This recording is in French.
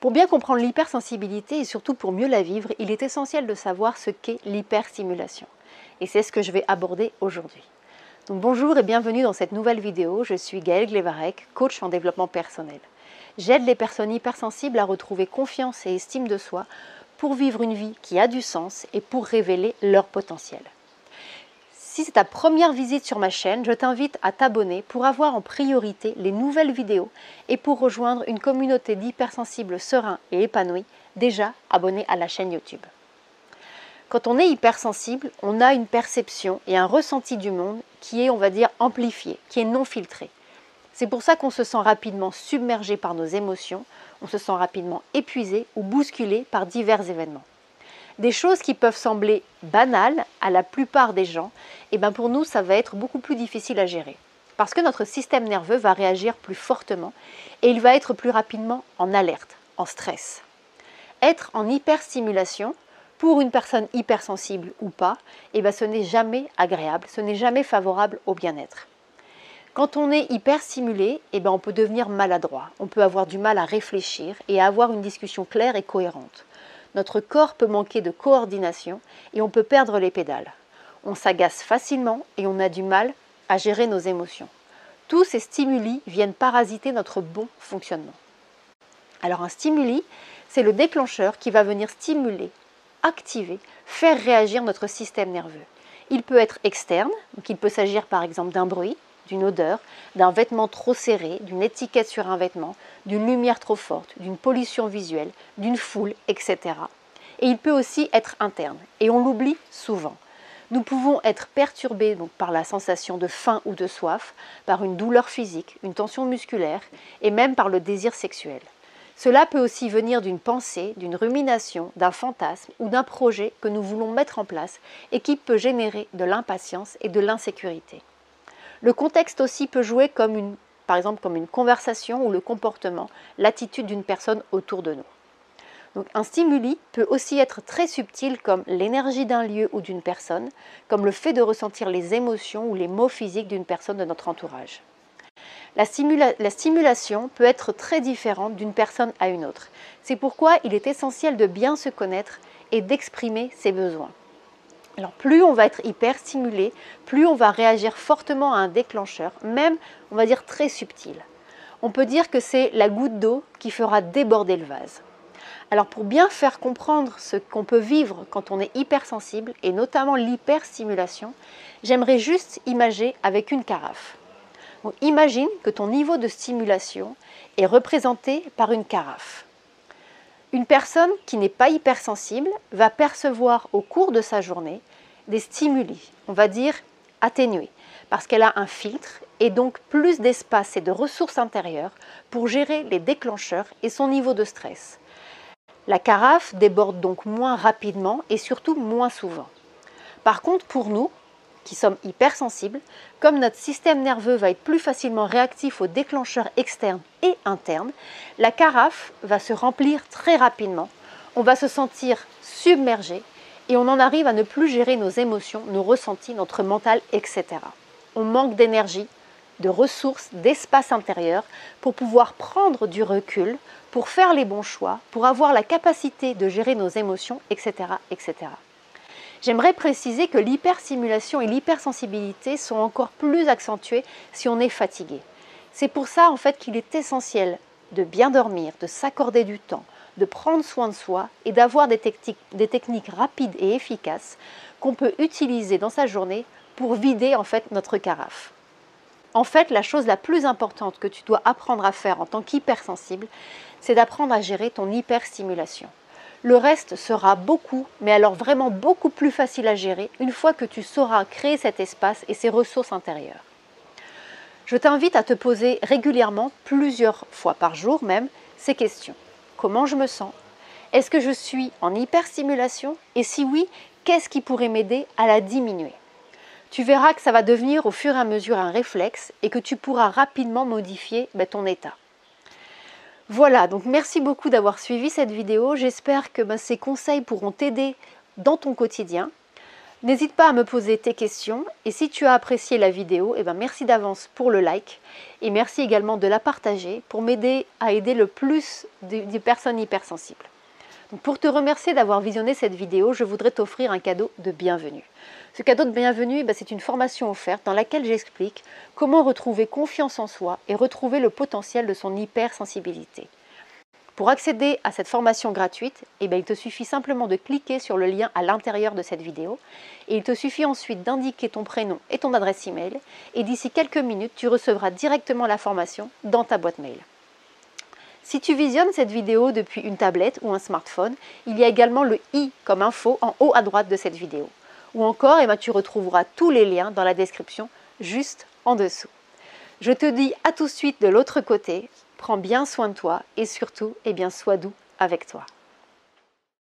Pour bien comprendre l'hypersensibilité et surtout pour mieux la vivre, il est essentiel de savoir ce qu'est l'hyperstimulation. Et c'est ce que je vais aborder aujourd'hui. Donc bonjour et bienvenue dans cette nouvelle vidéo, je suis Gaëlle Glevarek, coach en développement personnel. J'aide les personnes hypersensibles à retrouver confiance et estime de soi pour vivre une vie qui a du sens et pour révéler leur potentiel. Si c'est ta première visite sur ma chaîne, je t'invite à t'abonner pour avoir en priorité les nouvelles vidéos et pour rejoindre une communauté d'hypersensibles sereins et épanouis déjà abonnés à la chaîne YouTube. Quand on est hypersensible, on a une perception et un ressenti du monde qui est, on va dire, amplifié, qui est non filtré. C'est pour ça qu'on se sent rapidement submergé par nos émotions, on se sent rapidement épuisé ou bousculé par divers événements. Des choses qui peuvent sembler banales à la plupart des gens, et bien pour nous ça va être beaucoup plus difficile à gérer. Parce que notre système nerveux va réagir plus fortement et il va être plus rapidement en alerte, en stress. Être en hyperstimulation, pour une personne hypersensible ou pas, et bien ce n'est jamais agréable, ce n'est jamais favorable au bien-être. Quand on est hyperstimulé, et bien on peut devenir maladroit, on peut avoir du mal à réfléchir et à avoir une discussion claire et cohérente. Notre corps peut manquer de coordination et on peut perdre les pédales. On s'agace facilement et on a du mal à gérer nos émotions. Tous ces stimuli viennent parasiter notre bon fonctionnement. Alors un stimuli, c'est le déclencheur qui va venir stimuler, activer, faire réagir notre système nerveux. Il peut être externe, donc il peut s'agir par exemple d'un bruit, d'une odeur, d'un vêtement trop serré, d'une étiquette sur un vêtement, d'une lumière trop forte, d'une pollution visuelle, d'une foule, etc. Et il peut aussi être interne, et on l'oublie souvent. Nous pouvons être perturbés donc, par la sensation de faim ou de soif, par une douleur physique, une tension musculaire, et même par le désir sexuel. Cela peut aussi venir d'une pensée, d'une rumination, d'un fantasme ou d'un projet que nous voulons mettre en place et qui peut générer de l'impatience et de l'insécurité. Le contexte aussi peut jouer par exemple comme une conversation ou le comportement, l'attitude d'une personne autour de nous. Donc, un stimuli peut aussi être très subtil comme l'énergie d'un lieu ou d'une personne, comme le fait de ressentir les émotions ou les mots physiques d'une personne de notre entourage. La stimulation peut être très différente d'une personne à une autre. C'est pourquoi il est essentiel de bien se connaître et d'exprimer ses besoins. Alors plus on va être hyperstimulé, plus on va réagir fortement à un déclencheur, même on va dire très subtil. On peut dire que c'est la goutte d'eau qui fera déborder le vase. Alors pour bien faire comprendre ce qu'on peut vivre quand on est hypersensible, et notamment l'hyperstimulation, j'aimerais juste imager avec une carafe. Donc imagine que ton niveau de stimulation est représenté par une carafe. Une personne qui n'est pas hypersensible va percevoir au cours de sa journée des stimuli, on va dire atténués, parce qu'elle a un filtre et donc plus d'espace et de ressources intérieures pour gérer les déclencheurs et son niveau de stress. La carafe déborde donc moins rapidement et surtout moins souvent. Par contre, pour nous, qui sommes hypersensibles, comme notre système nerveux va être plus facilement réactif aux déclencheurs externes et internes, la carafe va se remplir très rapidement, on va se sentir submergé et on en arrive à ne plus gérer nos émotions, nos ressentis, notre mental, etc. On manque d'énergie, de ressources, d'espace intérieur pour pouvoir prendre du recul, pour faire les bons choix, pour avoir la capacité de gérer nos émotions, etc. etc. J'aimerais préciser que l'hyperstimulation et l'hypersensibilité sont encore plus accentuées si on est fatigué. C'est pour ça en fait qu'il est essentiel de bien dormir, de s'accorder du temps, de prendre soin de soi et d'avoir des techniques rapides et efficaces qu'on peut utiliser dans sa journée pour vider en fait notre carafe. En fait, la chose la plus importante que tu dois apprendre à faire en tant qu'hypersensible, c'est d'apprendre à gérer ton hyperstimulation. Le reste sera beaucoup, mais alors vraiment beaucoup plus facile à gérer une fois que tu sauras créer cet espace et ses ressources intérieures. Je t'invite à te poser régulièrement, plusieurs fois par jour même, ces questions. Comment je me sens? Est-ce que je suis en hyperstimulation? Et si oui, qu'est-ce qui pourrait m'aider à la diminuer? Tu verras que ça va devenir au fur et à mesure un réflexe et que tu pourras rapidement modifier ton état. Voilà, donc merci beaucoup d'avoir suivi cette vidéo. J'espère que ces conseils pourront t'aider dans ton quotidien. N'hésite pas à me poser tes questions et si tu as apprécié la vidéo, eh ben merci d'avance pour le like et merci également de la partager pour m'aider à aider le plus de personnes hypersensibles. Donc pour te remercier d'avoir visionné cette vidéo, je voudrais t'offrir un cadeau de bienvenue. Ce cadeau de bienvenue, c'est une formation offerte dans laquelle j'explique comment retrouver confiance en soi et retrouver le potentiel de son hypersensibilité. Pour accéder à cette formation gratuite, il te suffit simplement de cliquer sur le lien à l'intérieur de cette vidéo et il te suffit ensuite d'indiquer ton prénom et ton adresse email et d'ici quelques minutes, tu recevras directement la formation dans ta boîte mail. Si tu visionnes cette vidéo depuis une tablette ou un smartphone, il y a également le « i » comme info en haut à droite de cette vidéo. Ou encore, tu retrouveras tous les liens dans la description juste en dessous. Je te dis à tout de suite de l'autre côté. Prends bien soin de toi et surtout, sois doux avec toi.